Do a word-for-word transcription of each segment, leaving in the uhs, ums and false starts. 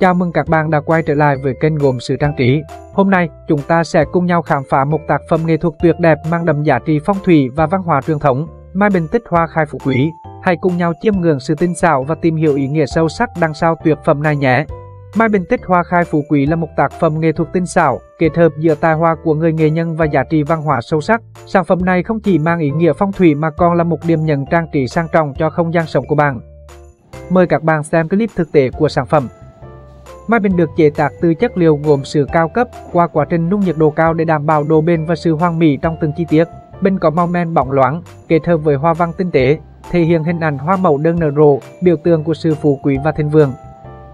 Chào mừng các bạn đã quay trở lại với kênh Gồm Sự Trang Trí. Hôm nay, chúng ta sẽ cùng nhau khám phá một tác phẩm nghệ thuật tuyệt đẹp mang đậm giá trị phong thủy và văn hóa truyền thống, Mai Bình Tích Hoa Khai Phú Quý. Hãy cùng nhau chiêm ngưỡng sự tinh xảo và tìm hiểu ý nghĩa sâu sắc đằng sau tuyệt phẩm này nhé. Mai Bình Tích Hoa Khai Phú Quý là một tác phẩm nghệ thuật tinh xảo, kết hợp giữa tài hoa của người nghệ nhân và giá trị văn hóa sâu sắc. Sản phẩm này không chỉ mang ý nghĩa phong thủy mà còn là một điểm nhấn trang trí sang trọng cho không gian sống của bạn. Mời các bạn xem clip thực tế của sản phẩm. Mai Bình được chế tác từ chất liệu gồm sứ cao cấp qua quá trình nung nhiệt độ cao để đảm bảo độ bền và sự hoàn mỹ trong từng chi tiết. Bình có màu men bóng loáng, kết hợp với hoa văn tinh tế, thể hiện hình ảnh hoa mẫu đơn nở rộ, biểu tượng của sự phú quý và thịnh vượng.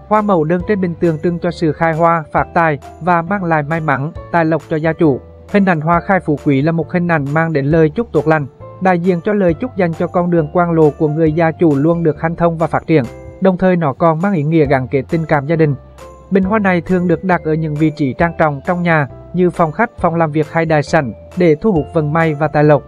Hoa mẫu đơn trên bình tượng trưng cho sự khai hoa, phát tài và mang lại may mắn, tài lộc cho gia chủ. Hình ảnh hoa khai phú quý là một hình ảnh mang đến lời chúc tốt lành, đại diện cho lời chúc dành cho con đường quang lộ của người gia chủ luôn được hanh thông và phát triển. Đồng thời nó còn mang ý nghĩa gắn kết tình cảm gia đình. Bình hoa này thường được đặt ở những vị trí trang trọng trong nhà như phòng khách, phòng làm việc hay đại sảnh để thu hút vận may và tài lộc.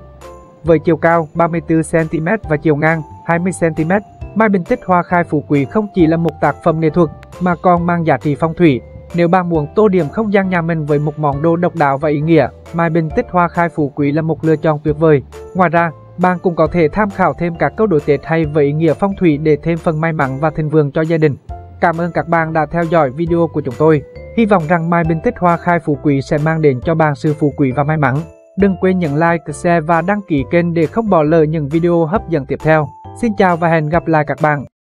Với chiều cao ba mươi tư xăng-ti-mét và chiều ngang hai mươi xăng-ti-mét, Mai Bình Tích Hoa Khai Phú Quý không chỉ là một tác phẩm nghệ thuật mà còn mang giá trị phong thủy. Nếu bạn muốn tô điểm không gian nhà mình với một món đồ độc đáo và ý nghĩa, Mai Bình Tích Hoa Khai Phú Quý là một lựa chọn tuyệt vời. Ngoài ra, bạn cũng có thể tham khảo thêm các câu đối Tết hay với ý nghĩa phong thủy để thêm phần may mắn và thịnh vượng cho gia đình. Cảm ơn các bạn đã theo dõi video của chúng tôi. Hy vọng rằng Mai Bình Tích Hoa Khai Phú Quý sẽ mang đến cho bạn sự phú quý và may mắn. Đừng quên nhấn like, share và đăng ký kênh để không bỏ lỡ những video hấp dẫn tiếp theo. Xin chào và hẹn gặp lại các bạn.